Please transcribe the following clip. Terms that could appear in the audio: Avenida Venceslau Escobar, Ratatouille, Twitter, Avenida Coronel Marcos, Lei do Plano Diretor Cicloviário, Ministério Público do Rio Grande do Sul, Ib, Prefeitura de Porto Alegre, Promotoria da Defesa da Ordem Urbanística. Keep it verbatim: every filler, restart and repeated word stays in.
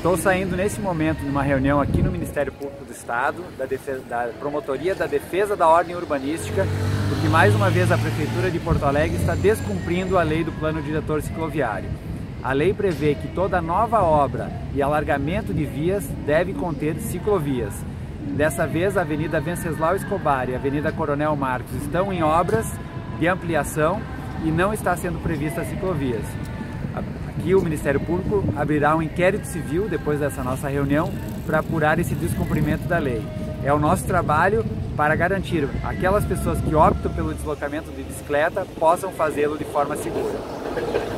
Estou saindo nesse momento de uma reunião aqui no Ministério Público do Estado, da, Defesa, da Promotoria da Defesa da Ordem Urbanística, porque mais uma vez a Prefeitura de Porto Alegre está descumprindo a Lei do Plano Diretor Cicloviário. A lei prevê que toda nova obra e alargamento de vias deve conter ciclovias. Dessa vez, a Avenida Venceslau Escobar e a Avenida Coronel Marcos estão em obras de ampliação e não está sendo prevista ciclovias. Aqui o Ministério Público abrirá um inquérito civil depois dessa nossa reunião para apurar esse descumprimento da lei. É o nosso trabalho para garantir aquelas pessoas que optam pelo deslocamento de bicicleta possam fazê-lo de forma segura.